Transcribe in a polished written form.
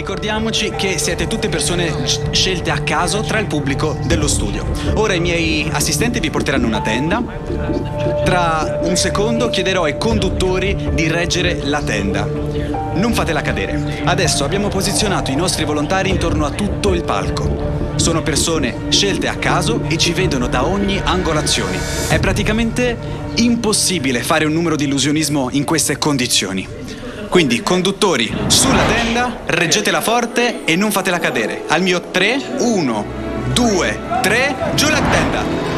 Ricordiamoci che siete tutte persone scelte a caso tra il pubblico dello studio. Ora i miei assistenti vi porteranno una tenda. Tra un secondo chiederò ai conduttori di reggere la tenda. Non fatela cadere. Adesso abbiamo posizionato i nostri volontari intorno a tutto il palco. Sono persone scelte a caso e ci vedono da ogni angolazione. È praticamente impossibile fare un numero di illusionismo in queste condizioni. Quindi, conduttori, sulla tenda, reggetela forte e non fatela cadere. Al mio 3, 1, 2, 3, giù la tenda!